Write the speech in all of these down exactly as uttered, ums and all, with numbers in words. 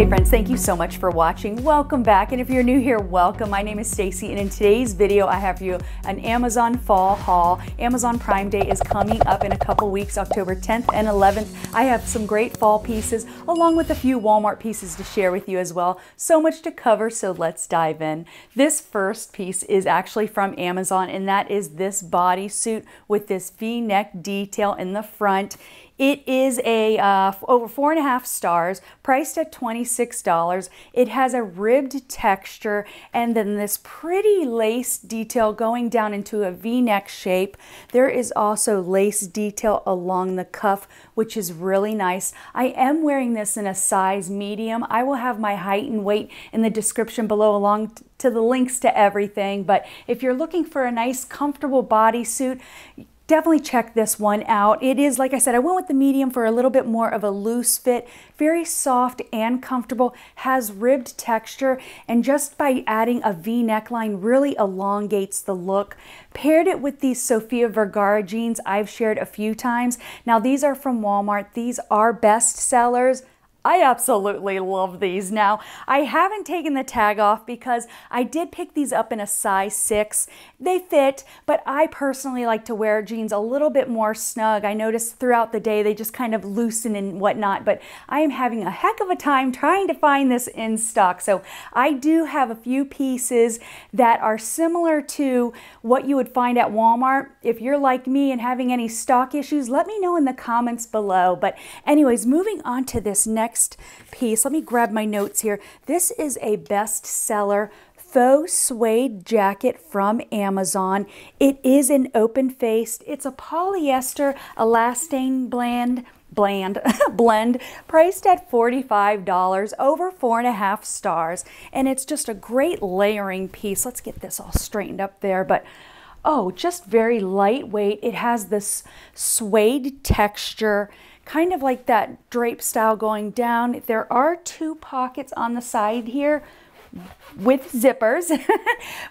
Hey friends, thank you so much for watching. Welcome back, and if you're new here, welcome. My name is Stacy, and in today's video I have for you an Amazon fall haul. Amazon Prime Day is coming up in a couple weeks, October tenth and eleventh. I have some great fall pieces along with a few Walmart pieces to share with you as well. So much to cover, so let's dive in. This first piece is actually from Amazon, and that is this bodysuit with this V-neck detail in the front. It is a uh, over four and a half stars, priced at twenty-six dollars. It has a ribbed texture and then this pretty lace detail going down into a V-neck shape. There is also lace detail along the cuff, which is really nice. I am wearing this in a size medium. I will have my height and weight in the description below along to the links to everything. But if you're looking for a nice, comfortable bodysuit, definitely check this one out. It is, like I said, I went with the medium for a little bit more of a loose fit, very soft and comfortable, has ribbed texture, and just by adding a V neckline really elongates the look. Paired it with these Sofia Vergara jeans I've shared a few times. Now these are from Walmart. These are best sellers. I absolutely love these. Now, I haven't taken the tag off because I did pick these up in a size six. They fit, but I personally like to wear jeans a little bit more snug. I noticed throughout the day they just kind of loosen and whatnot, but I am having a heck of a time trying to find this in stock. So I do have a few pieces that are similar to what you would find at Walmart. If you're like me and having any stock issues, let me know in the comments below. But anyways, moving on to this next Next piece. Let me grab my notes here. This is a bestseller faux suede jacket from Amazon. It is an open-faced. It's a polyester elastane blend. Bland blend, priced at forty-five dollars, over four and a half stars, and it's just a great layering piece. Let's get this all straightened up there, but oh, just very lightweight. It has this suede texture, kind of like that drape style going down. There are two pockets on the side here with zippers,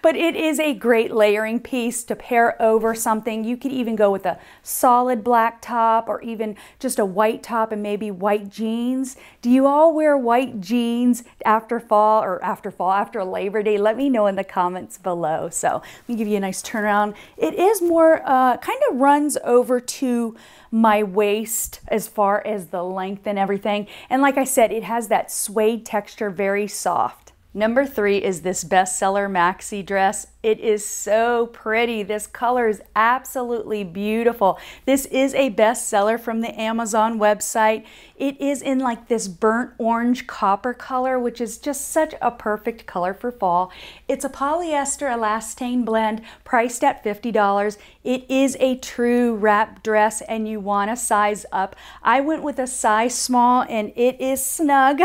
but it is a great layering piece to pair over something. You could even go with a solid black top or even just a white top and maybe white jeans. Do you all wear white jeans after fall or after fall, after Labor Day? Let me know in the comments below. So let me give you a nice turnaround. It is more, uh, kind of runs over to my waist as far as the length and everything. And like I said, it has that suede texture, very soft. Number three is this bestseller maxi dress. It is so pretty. This color is absolutely beautiful. This is a bestseller from the Amazon website. It is in like this burnt orange copper color, which is just such a perfect color for fall. It's a polyester elastane blend, priced at fifty dollars. It is a true wrap dress, and you want to size up. I went with a size small, and it is snug.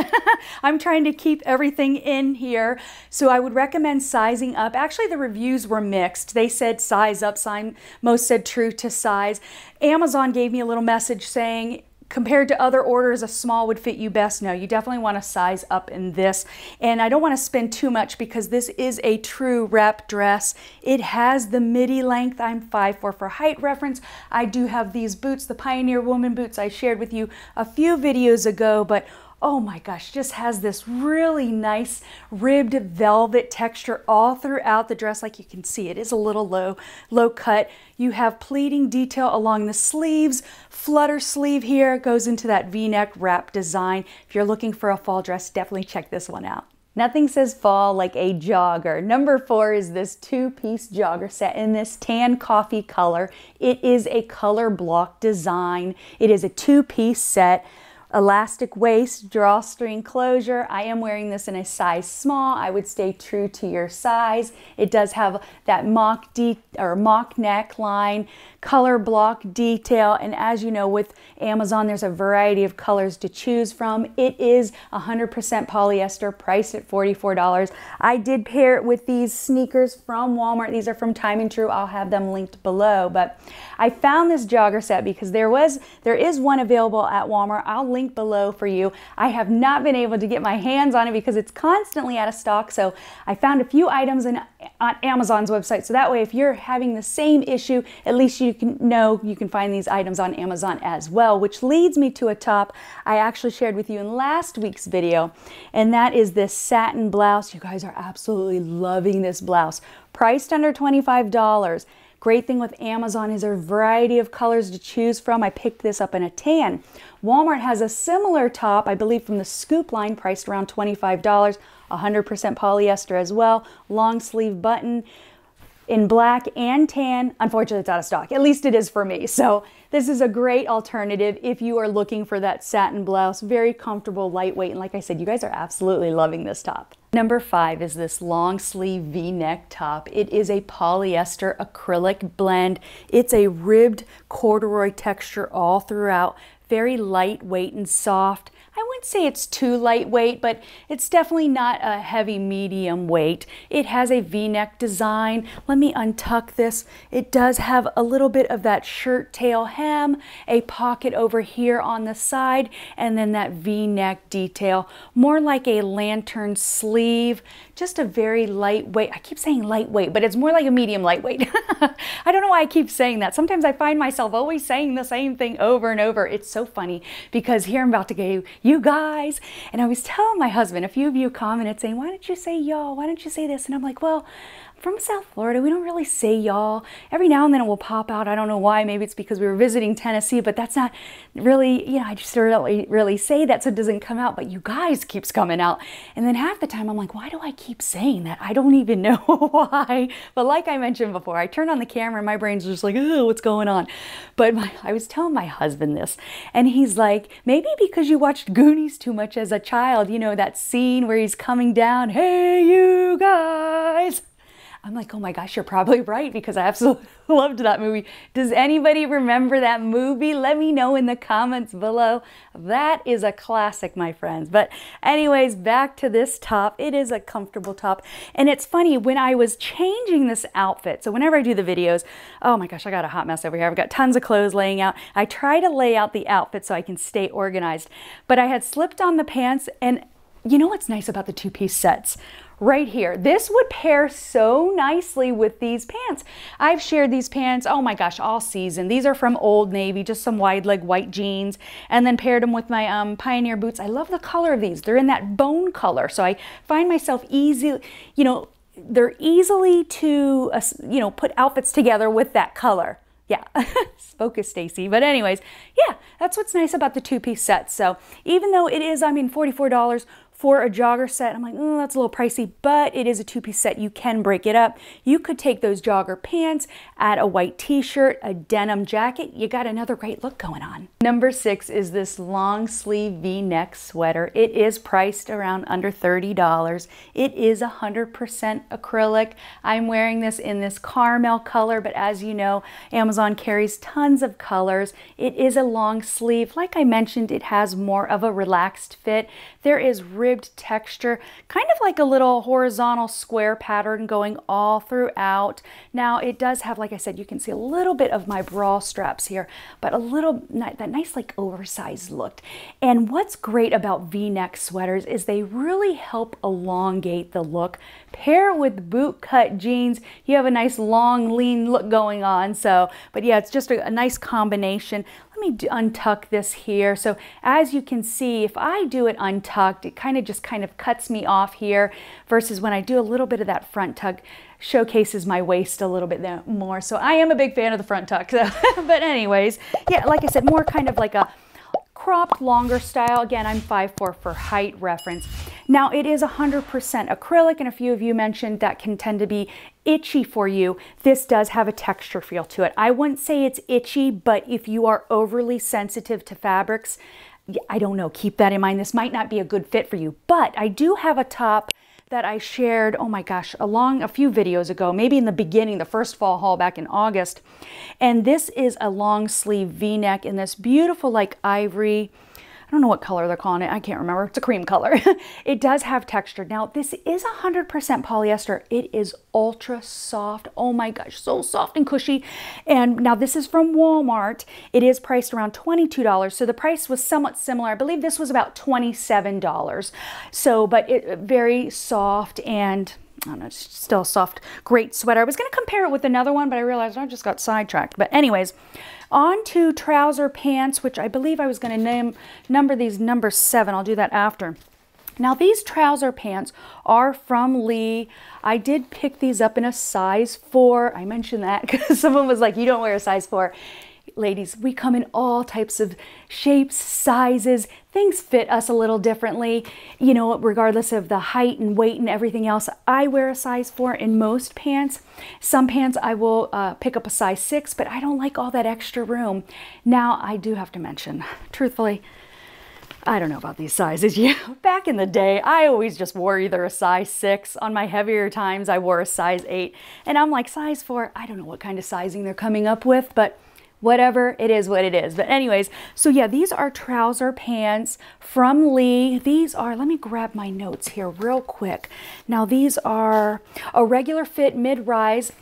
I'm trying to keep everything in here, so I would recommend sizing up. Actually, the reviews were mixed. They said size up, sign most said true to size. Amazon gave me a little message saying, compared to other orders, a small would fit you best. No, you definitely want to size up in this. And I don't want to spend too much because this is a true wrap dress. It has the midi length. I'm five foot four for height reference. I do have these boots, the Pioneer Woman boots I shared with you a few videos ago, but oh my gosh, just has this really nice ribbed velvet texture all throughout the dress. Like you can see, it is a little low, low cut. You have pleating detail along the sleeves, flutter sleeve here, goes into that V-neck wrap design. If you're looking for a fall dress, definitely check this one out. Nothing says fall like a jogger. Number four is this two-piece jogger set in this tan coffee color. It is a color block design. It is a two-piece set. Elastic waist, drawstring closure. I am wearing this in a size small. I would stay true to your size. It does have that mock de or mock neckline, color block detail, and as you know, with Amazon, there's a variety of colors to choose from. It is one hundred percent polyester, priced at forty-four dollars. I did pair it with these sneakers from Walmart. These are from Time and True. I'll have them linked below, but I found this jogger set because there was there is one available at Walmart. I'll link link below for you. I have not been able to get my hands on it because it's constantly out of stock, so I found a few items in, on Amazon's website, so that way if you're having the same issue, at least you can know you can find these items on Amazon as well, which leads me to a top I actually shared with you in last week's video, and that is this satin blouse. You guys are absolutely loving this blouse. Priced under twenty-five dollars. Great thing with Amazon is a variety of colors to choose from. I picked this up in a tan. Walmart has a similar top, I believe from the Scoop line, priced around twenty-five dollars, one hundred percent polyester as well, long sleeve button in black and tan. Unfortunately, it's out of stock, at least it is for me. So this is a great alternative if you are looking for that satin blouse. Very comfortable, lightweight, and like I said, you guys are absolutely loving this top. Number five is this long sleeve V-neck top. It is a polyester acrylic blend. It's a ribbed corduroy texture all throughout. Very lightweight and soft. I wouldn't say it's too lightweight, but it's definitely not a heavy medium weight. It has a V-neck design. Let me untuck this. It does have a little bit of that shirt tail hem, a pocket over here on the side, and then that V-neck detail. More like a lantern sleeve, just a very lightweight. I keep saying lightweight, but it's more like a medium lightweight. I don't know why I keep saying that. Sometimes I find myself always saying the same thing over and over. It's so funny because here I'm about to go, you guys, and I was telling my husband, a few of you commented saying, why don't you say y'all? Why don't you say this? And I'm like, well, I'm from South Florida. We don't really say y'all. Every now and then it will pop out. I don't know why. Maybe it's because we were visiting Tennessee, but that's not really, you know, I just really, really say that, so it doesn't come out, but you guys keeps coming out. And then half the time I'm like, why do I keep saying that? I don't even know why. But like I mentioned before, I turn on the camera and my brain's just like, oh, what's going on? But my, I was telling my husband this, and he's like, maybe because you watched Goonies too much as a child, you know, that scene where he's coming down, hey, you guys. I'm like, oh my gosh, you're probably right, because I absolutely loved that movie. Does anybody remember that movie? Let me know in the comments below. That is a classic, my friends. But anyways, back to this top. It is a comfortable top. And it's funny, when I was changing this outfit, so whenever I do the videos, oh my gosh, I got a hot mess over here. I've got tons of clothes laying out. I try to lay out the outfit so I can stay organized. But I had slipped on the pants, and you know what's nice about the two-piece sets? Right here. This would pair so nicely with these pants. I've shared these pants, oh my gosh, all season. These are from Old Navy, just some wide leg white jeans, and then paired them with my um, Pioneer boots. I love the color of these. They're in that bone color, so I find myself easy, you know, they're easily to, uh, you know, put outfits together with that color. Yeah, focus, Stacy. But anyways, yeah, that's what's nice about the two-piece set. So even though it is, I mean, forty-four dollars, for a jogger set, I'm like, oh, that's a little pricey, but it is a two-piece set. You can break it up. You could take those jogger pants, add a white t-shirt, a denim jacket. You got another great look going on. Number six is this long sleeve V-neck sweater. It is priced around under thirty dollars. It is one hundred percent acrylic. I'm wearing this in this caramel color, but as you know, Amazon carries tons of colors. It is a long sleeve. Like I mentioned, it has more of a relaxed fit. There is ribbed texture, kind of like a little horizontal square pattern going all throughout. Now it does have, like I said, you can see a little bit of my bra straps here, but a little, that nice like oversized look. And what's great about V-neck sweaters is they really help elongate the look. Pair it with boot cut jeans, you have a nice long lean look going on. So, but yeah, it's just a, a nice combination. Let me untuck this here. So as you can see, if I do it untucked, it kind of just kind of cuts me off here, versus when I do a little bit of that front tuck, showcases my waist a little bit more. So I am a big fan of the front tuck. So. But anyways, yeah, like I said, more kind of like a cropped longer style. Again, I'm five four for height reference. Now it is one hundred percent acrylic, and a few of you mentioned that can tend to be itchy for you. This does have a texture feel to it. I wouldn't say it's itchy, but if you are overly sensitive to fabrics, I don't know, keep that in mind. This might not be a good fit for you, but I do have a top that I shared, oh my gosh, along a few videos ago, maybe in the beginning, the first fall haul back in August. And this is a long sleeve V-neck in this beautiful like ivory I don't know what color they're calling it. I can't remember. It's a cream color. It does have texture. Now, this is one hundred percent polyester. It is ultra soft. Oh my gosh, so soft and cushy. And now this is from Walmart. It is priced around twenty-two dollars. So the price was somewhat similar. I believe this was about twenty-seven dollars. So, but it very soft and I don't know, it's still a soft, great sweater. I was going to compare it with another one, but I realized I just got sidetracked. But anyways, on to trouser pants, which I believe I was going to name number these number seven. I'll do that after. Now, these trouser pants are from Lee. I did pick these up in a size four. I mentioned that because someone was like, you don't wear a size four. Ladies, we come in all types of shapes, sizes. Things fit us a little differently, you know, regardless of the height and weight and everything else. I wear a size four in most pants. Some pants I will uh, pick up a size six, but I don't like all that extra room. Now, I do have to mention, truthfully, I don't know about these sizes. Yeah, back in the day, I always just wore either a size six. On my heavier times, I wore a size eight. And I'm like, size four, I don't know what kind of sizing they're coming up with, but whatever, it is what it is. But anyways, so yeah, these are trouser pants from Lee. These are, let me grab my notes here real quick. Now these are a regular fit mid-rise,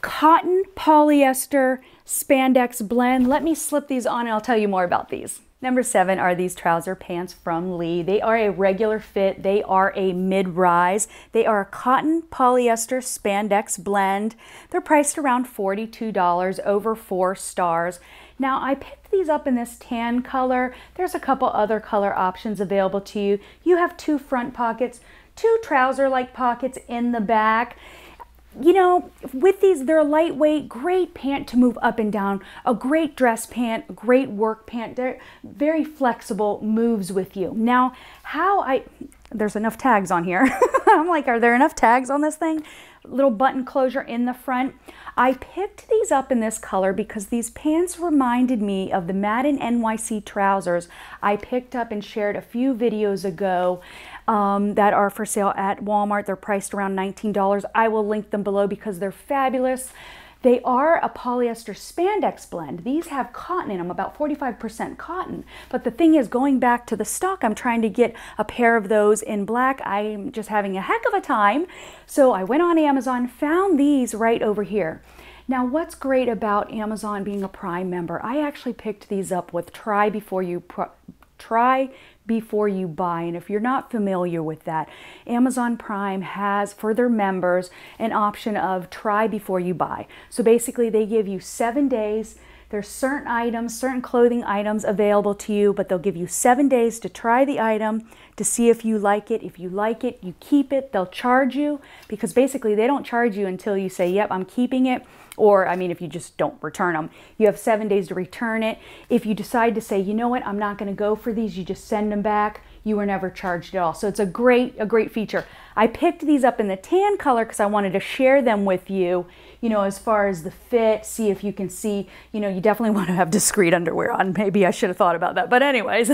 cotton polyester spandex blend. Let me slip these on and I'll tell you more about these. Number seven are these trouser pants from Lee. They are a regular fit. They are a mid-rise. They are a cotton polyester spandex blend. They're priced around forty-two dollars over four stars. Now, I picked these up in this tan color. There's a couple other color options available to you. You have two front pockets, two trouser-like pockets in the back. You know, with these, they're lightweight, great pant to move up and down, a great dress pant, a great work pant. They're very flexible, moves with you. Now, how I, there's enough tags on here. I'm like, are there enough tags on this thing? Little button closure in the front. I picked these up in this color because these pants reminded me of the Madden N Y C trousers I picked up and shared a few videos ago. Um, that are for sale at Walmart. They're priced around nineteen dollars. I will link them below because they're fabulous. They are a polyester spandex blend. These have cotton in them, about forty-five percent cotton. But the thing is, going back to the stock, I'm trying to get a pair of those in black. I'm just having a heck of a time. So I went on Amazon, found these right over here. Now, what's great about Amazon being a Prime member, I actually picked these up with Try Before You Pro Try Before You Buy. And if you're not familiar with that, Amazon Prime has for their members an option of try before you buy. So basically they give you seven days. There's certain items, certain clothing items available to you, but they'll give you seven days to try the item to see if you like it. If you like it, you keep it. They'll charge you because basically they don't charge you until you say, yep, I'm keeping it. Or, I mean, if you just don't return them, you have seven days to return it. If you decide to say, you know what, I'm not going to go for these, you just send them back. You were never charged at all. So it's a great, a great feature. I picked these up in the tan color because I wanted to share them with you, you know, as far as the fit, see if you can see, you know, you definitely want to have discreet underwear on. Maybe I should have thought about that. But anyways,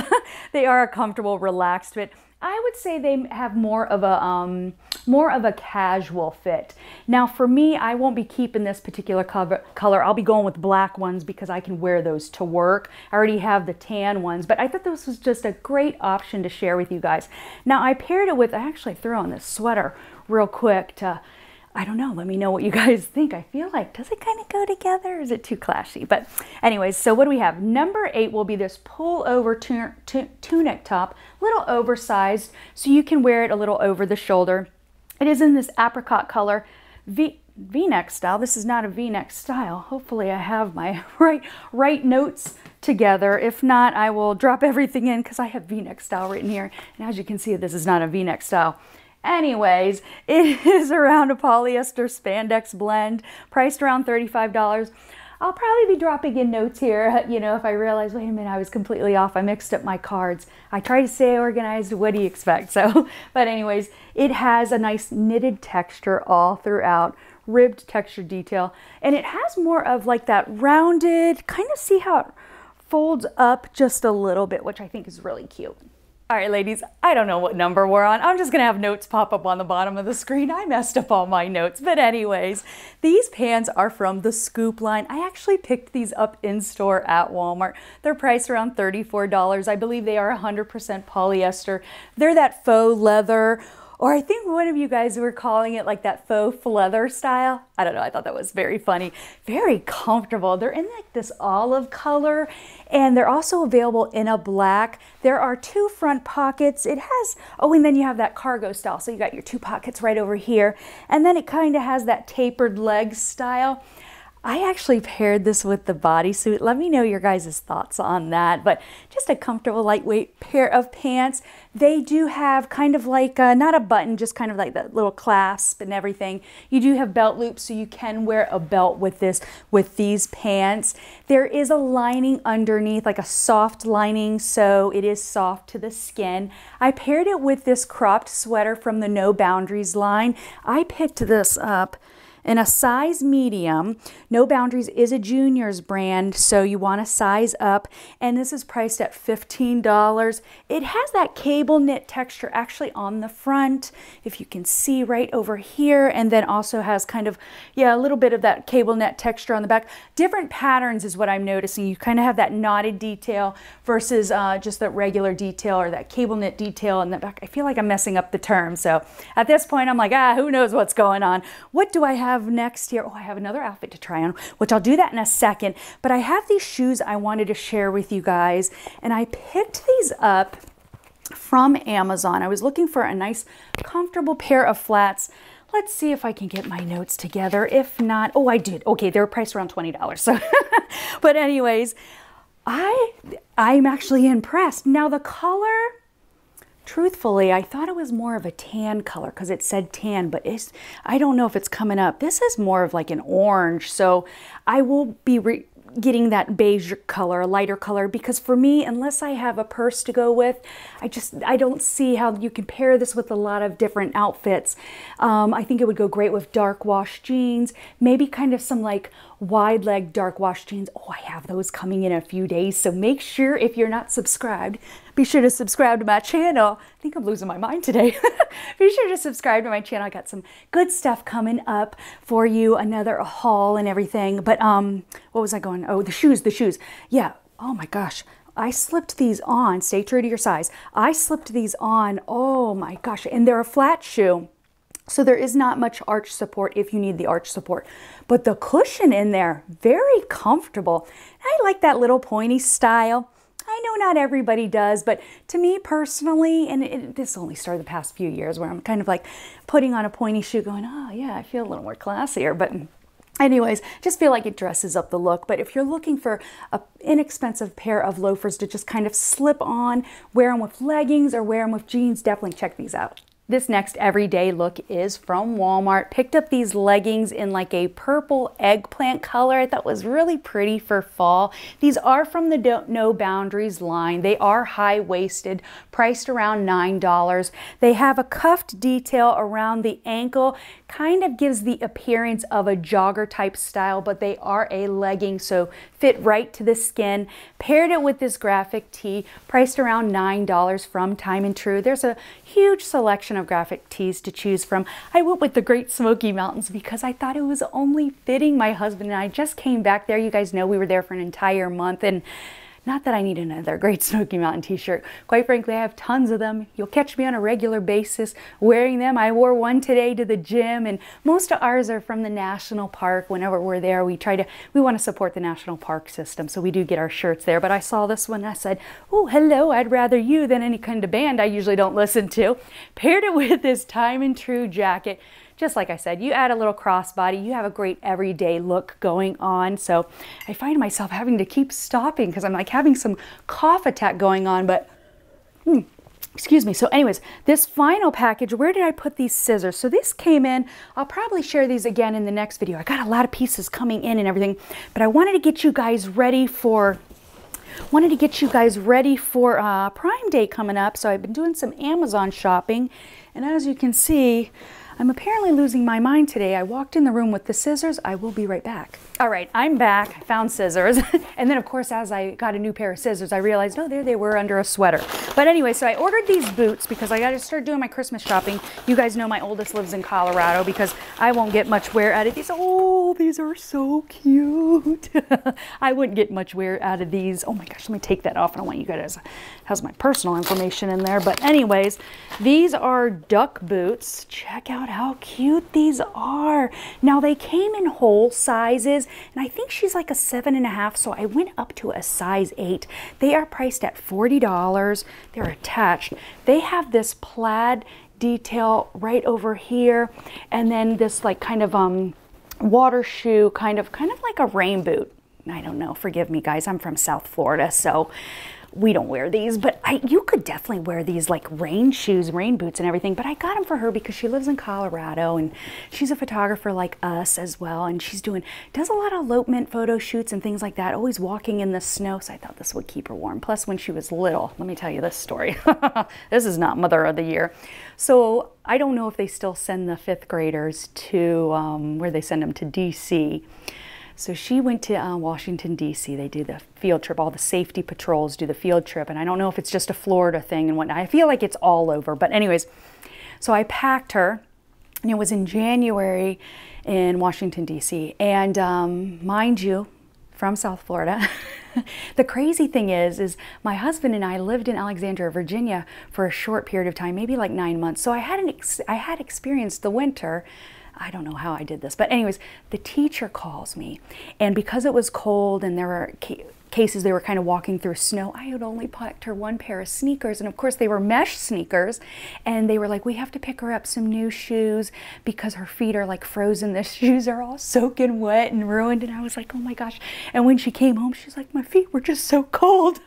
they are a comfortable, relaxed fit. I would say they have more of a um, more of a casual fit. Now for me, I won't be keeping this particular color. I'll be going with black ones because I can wear those to work. I already have the tan ones, but I thought this was just a great option to share with you guys. Now I paired it with, I actually threw on this sweater real quick to, I don't know, let me know what you guys think. I feel like, does it kind of go together? Or is it too clashy? But anyways, so what do we have? Number eight will be this pullover tun tun tunic top, little oversized, so you can wear it a little over the shoulder. It is in this apricot color, V V-neck style. This is not a V-neck style. Hopefully I have my right, right notes together. If not, I will drop everything in because I have V-neck style written here. And as you can see, this is not a V-neck style. Anyways, it is around a polyester spandex blend, priced around thirty-five dollars. I'll probably be dropping in notes here, you know, if I realize, wait a minute, I was completely off. I mixed up my cards. I try to stay organized. What do you expect? So, but anyways, it has a nice knitted texture all throughout, ribbed texture detail. And it has more of like that rounded, kind of see how it folds up just a little bit, which I think is really cute. All right, ladies, I don't know what number we're on. I'm just gonna have notes pop up on the bottom of the screen. I messed up all my notes, but anyways, these pans are from the Scoop line. I actually picked these up in store at Walmart. They're priced around thirty-four dollars. I believe they are one hundred percent polyester. They're that faux leather, or I think one of you guys were calling it like that faux leather style. I don't know, I thought that was very funny. Very comfortable. They're in like this olive color, and they're also available in a black. There are two front pockets. It has, oh, and then you have that cargo style. So you got your two pockets right over here. And then it kind of has that tapered leg style. I actually paired this with the bodysuit. Let me know your guys' thoughts on that, but just a comfortable, lightweight pair of pants. They do have kind of like, a, not a button, just kind of like that little clasp and everything. You do have belt loops, so you can wear a belt with this, with these pants. There is a lining underneath, like a soft lining, so it is soft to the skin. I paired it with this cropped sweater from the No Boundaries line. I picked this up in a size medium. No Boundaries is a junior's brand, so you want to size up, and this is priced at fifteen dollars. It has that cable knit texture actually on the front, if you can see right over here, and then also has kind of, yeah, a little bit of that cable knit texture on the back. Different patterns is what I'm noticing. You kind of have that knotted detail versus uh, just that regular detail or that cable knit detail in the back. I feel like I'm messing up the term, so at this point I'm like, ah, who knows what's going on? What do I have next year? Oh, I have another outfit to try on, which I'll do that in a second, but I have these shoes I wanted to share with you guys, and I picked these up from Amazon. I was looking for a nice, comfortable pair of flats. Let's see if I can get my notes together. If not, oh, I did. Okay, they were priced around twenty dollars, so but anyways, I, I'm actually impressed. Now the color, truthfully, I thought it was more of a tan color because it said tan, but it's, I don't know if it's coming up. This is more of like an orange, so I will be re getting that beige color, a lighter color, because for me, unless I have a purse to go with, I just, I don't see how you can pair this with a lot of different outfits. Um, I think it would go great with dark wash jeans, maybe kind of some like wide leg dark wash jeans. Oh, I have those coming in a few days, so make sure if you're not subscribed, be sure to subscribe to my channel. I think I'm losing my mind today. Be sure to subscribe to my channel. I got some good stuff coming up for you, another haul and everything. But um, what was I going? Oh, the shoes, the shoes. Yeah, oh my gosh. I slipped these on, stay true to your size. I slipped these on, oh my gosh. And they're a flat shoe, so there is not much arch support if you need the arch support. But the cushion in there, very comfortable. I like that little pointy style. I know not everybody does, but to me personally, and it, this only started the past few years where I'm kind of like putting on a pointy shoe going, oh yeah, I feel a little more classier. But anyways, just feel like it dresses up the look. But if you're looking for an inexpensive pair of loafers to just kind of slip on, wear them with leggings or wear them with jeans, definitely check these out. This next everyday look is from Walmart. Picked up these leggings in like a purple eggplant color. I thought was really pretty for fall. These are from the No Boundaries line. They are high-waisted, priced around nine dollars. They have a cuffed detail around the ankle. Kind of gives the appearance of a jogger type style, but they are a legging, so fit right to the skin. Paired it with this graphic tee, priced around nine dollars from Time and True. There's a huge selection of graphic tees to choose from. I went with the Great Smoky Mountains because I thought it was only fitting. My husband and I just came back there. You guys know we were there for an entire month, and not that I need another Great Smoky Mountain t-shirt. Quite frankly, I have tons of them. You'll catch me on a regular basis wearing them. I wore one today to the gym, and most of ours are from the national park. Whenever we're there, we try to, we want to support the national park system, so we do get our shirts there. But I saw this one and I said, oh, hello, I'd rather you than any kind of band I usually don't listen to. Paired it with this Time and True jacket. Just like I said, you add a little crossbody, you have a great everyday look going on. So I find myself having to keep stopping because I'm like having some cough attack going on, but hmm, excuse me. So anyways, this final package, where did I put these scissors? So this came in, I'll probably share these again in the next video. I got a lot of pieces coming in and everything, but I wanted to get you guys ready for wanted to get you guys ready for uh, Prime Day coming up. So I've been doing some Amazon shopping, and as you can see, I'm apparently losing my mind today. I walked in the room with the scissors. I will be right back. All right, I'm back. I found scissors. And then of course, as I got a new pair of scissors, I realized, oh, there they were under a sweater. But anyway, so I ordered these boots because I got to start doing my Christmas shopping. You guys know my oldest lives in Colorado because I won't get much wear out of these. Oh, these are so cute. I wouldn't get much wear out of these. Oh my gosh, let me take that off. I don't want you guys to have my personal information in there. But anyways, these are duck boots. Check out how cute these are. Now they came in whole sizes, and I think she's like a seven and a half, so I went up to a size eight. They are priced at forty dollars. They're attached. They have this plaid detail right over here, and then this like kind of um water shoe, kind of kind of like a rain boot. I don't know, forgive me guys, I'm from South Florida, so we don't wear these, but I, you could definitely wear these like rain shoes, rain boots and everything. But I got them for her because she lives in Colorado and she's a photographer like us as well. And she's doing, does a lot of elopement photo shoots and things like that, always walking in the snow. So I thought this would keep her warm. Plus when she was little, let me tell you this story. This is not Mother of the Year. So I don't know if they still send the fifth graders to um, where they send them to D C. So she went to uh, Washington, D C They do the field trip. All the safety patrols do the field trip. And I don't know if it's just a Florida thing and whatnot. I feel like it's all over. But anyways, so I packed her. And it was in January in Washington, D C And um, mind you, from South Florida. The crazy thing is, is my husband and I lived in Alexandria, Virginia for a short period of time, maybe like nine months. So I hadn't ex I had experienced the winter. I don't know how I did this, but anyways, the teacher calls me, and because it was cold and there were ca cases they were kind of walking through snow, I had only packed her one pair of sneakers, and of course they were mesh sneakers, and they were like, we have to pick her up some new shoes because her feet are like frozen. The shoes are all soaking wet and ruined, and I was like, oh my gosh. And when she came home, she's like, my feet were just so cold.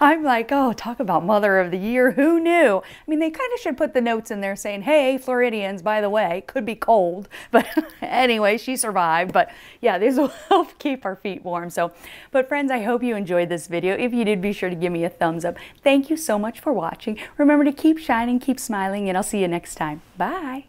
I'm like, oh, talk about Mother of the Year. Who knew? I mean, they kind of should put the notes in there saying, hey, Floridians, by the way, it could be cold. But anyway, she survived. But yeah, these will help keep our feet warm. So, but friends, I hope you enjoyed this video. If you did, be sure to give me a thumbs up. Thank you so much for watching. Remember to keep shining, keep smiling, and I'll see you next time. Bye.